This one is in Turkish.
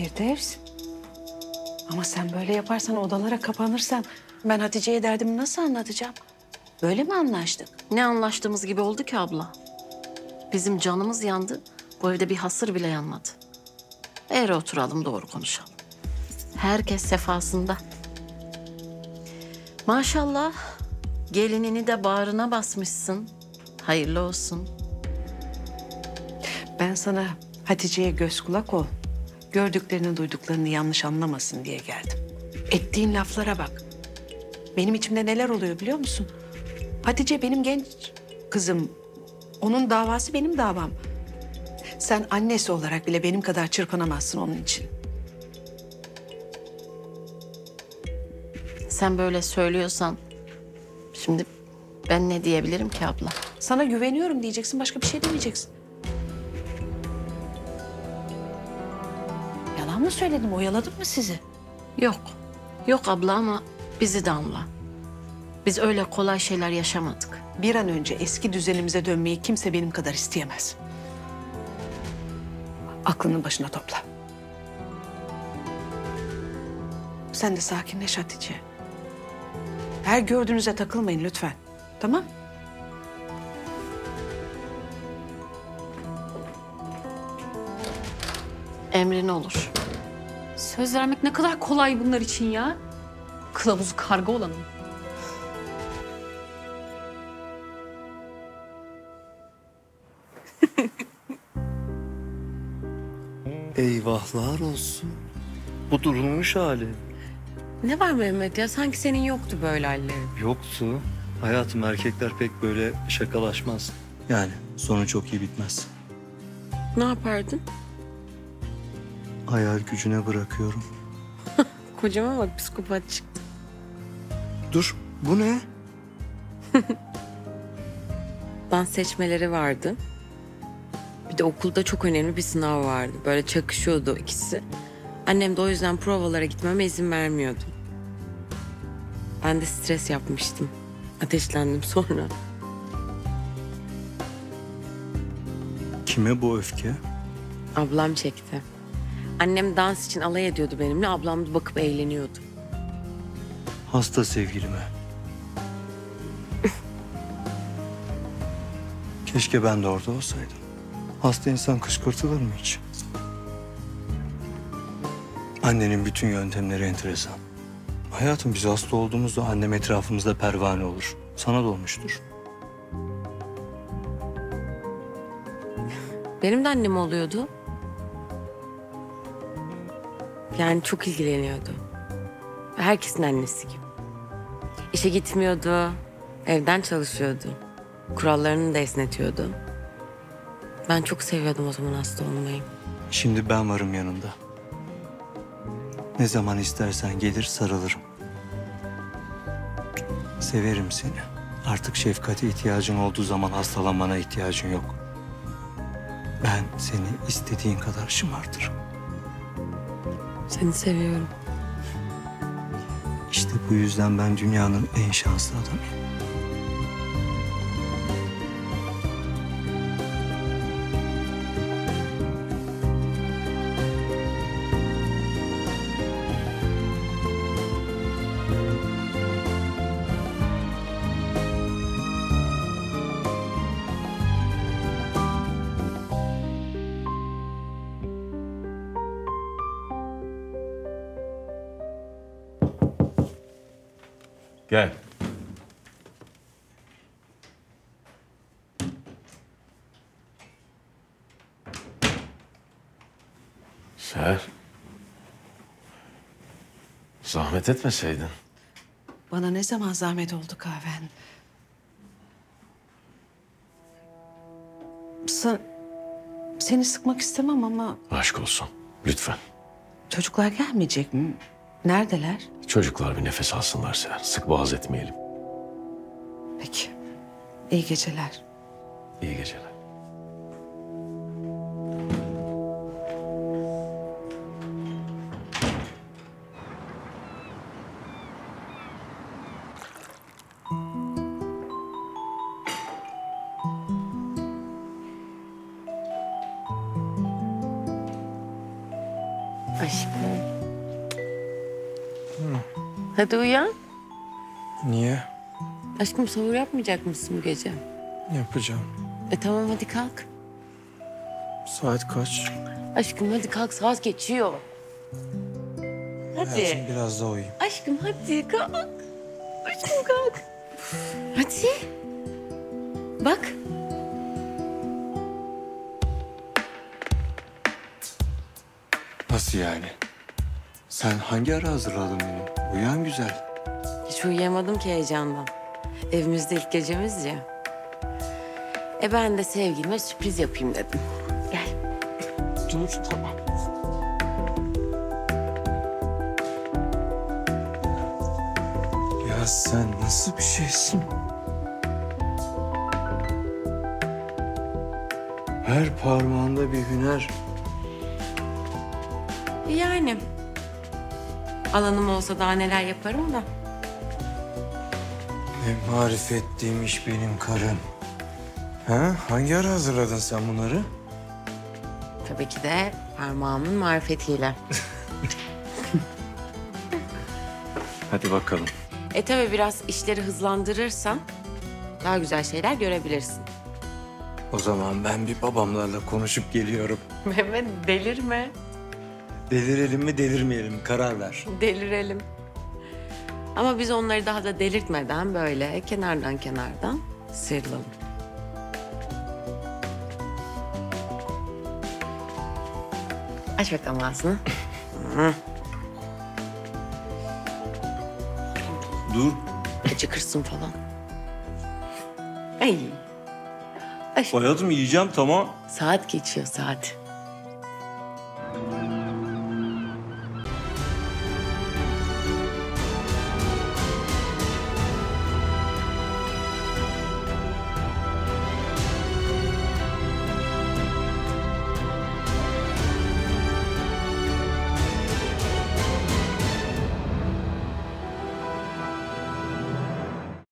Firdevs. Ama sen böyle yaparsan, odalara kapanırsan ben Hatice'ye derdimi nasıl anlatacağım? Böyle mi anlaştık? Ne anlaştığımız gibi oldu ki abla? Bizim canımız yandı, bu evde bir hasır bile yanmadı. Eğri oturalım, doğru konuşalım. Herkes sefasında. Maşallah gelinini de bağrına basmışsın. Hayırlı olsun. Ben sana Hatice'ye göz kulak ol. Gördüklerini, duyduklarını yanlış anlamasın diye geldim. Ettiğin laflara bak. Benim içimde neler oluyor biliyor musun? Hatice benim genç kızım. Onun davası benim davam. Sen annesi olarak bile benim kadar çırpınamazsın onun için. Sen böyle söylüyorsan şimdi ben ne diyebilirim ki abla? Sana güveniyorum diyeceksin, başka bir şey demeyeceksin. Yalan mı söyledim, oyaladım mı sizi? Yok, yok abla ama bizi de anla. Biz öyle kolay şeyler yaşamadık. Bir an önce eski düzenimize dönmeyi kimse benim kadar isteyemez. Aklını başına topla. Sen de sakinleş Hatice. Her gördüğünüze takılmayın lütfen. Tamam? Emrin olur. Söz vermek ne kadar kolay bunlar için ya. Kılavuzu karga olanın. Eyvahlar olsun. Bu durulmuş hali. Ne var Mehmet ya? Sanki senin yoktu böyle hallerin. Yoktu. Hayatım, erkekler pek böyle şakalaşmaz. Yani sonu çok iyi bitmez. Ne yapardın? Hayal gücüne bırakıyorum. Kocama bak, psikopat çıktı. Dur, bu ne? Dans seçmeleri vardı. Bir de okulda çok önemli bir sınav vardı. Böyle çakışıyordu ikisi. Annem de o yüzden provalara gitmeme izin vermiyordu. Ben de stres yapmıştım. Ateşlendim sonra. Kime bu öfke? Ablam çekti. Annem dans için alay ediyordu benimle. Ablam da bakıp eğleniyordu. Hasta sevgilime. Keşke ben de orada olsaydım. Hasta insan kışkırtılır mı hiç? Annenin bütün yöntemleri enteresan. Hayatım, biz hasta olduğumuzda annem etrafımızda pervane olur. Sana da olmuştur. Benim de annem oluyordu. Yani çok ilgileniyordu. Herkesin annesi gibi. İşe gitmiyordu, evden çalışıyordu. Kurallarını da esnetiyordu. Ben çok seviyordum o zaman hasta olmayı. Şimdi ben varım yanında. Ne zaman istersen gelir sarılırım. Severim seni. Artık şefkate ihtiyacın olduğu zaman hastalanmana ihtiyacın yok. Ben seni istediğin kadar şımartırım. Seni seviyorum. İşte bu yüzden ben dünyanın en şanslı adamıyım. Gel. Seher. Zahmet etmeseydin. Bana ne zaman zahmet oldu kahven? Seni sıkmak istemem ama... Aşk olsun, lütfen. Çocuklar gelmeyecek mi? Neredeler? Çocuklar bir nefes alsınlar Seher. Sık boğaz etmeyelim. Peki. İyi geceler. İyi geceler. Aşkım. Hı. Hadi uyan. Niye? Aşkım sahur yapmayacak mısın bu gece? Yapacağım. Tamam hadi kalk. Saat kaç? Aşkım hadi kalk, saat geçiyor. Hadi. Hayatım, biraz daha uyuyayım. Aşkım hadi kalk. Aşkım kalk. Hadi. Bak. Nasıl yani? Sen hangi ara hazırladın beni? Uyan güzel. Hiç uyuyamadım ki heyecandan. Evimizde ilk gecemiz ya. Ben de sevgilime sürpriz yapayım dedim. Gel. Ya sen nasıl bir şeysin? Her parmağında bir hüner. Yani. Alanım olsa daha neler yaparım da. Ne marifetliymiş benim karım. Ha? Hangi ara hazırladın sen bunları? Tabii ki de parmağımın marifetiyle. Hadi bakalım. Tabii biraz işleri hızlandırırsan daha güzel şeyler görebilirsin. O zaman ben bir babamlarla konuşup geliyorum. Mehmet delirme. Delirelim mi delirmeyelim mi? Karar ver. Delirelim. Ama biz onları daha da delirtmeden böyle kenardan sıyrılalım. Aç bakalım ağzını. Dur. Acıkırsın falan. Ay. Aşkım. Hayatım yiyeceğim tamam. Saat geçiyor saat.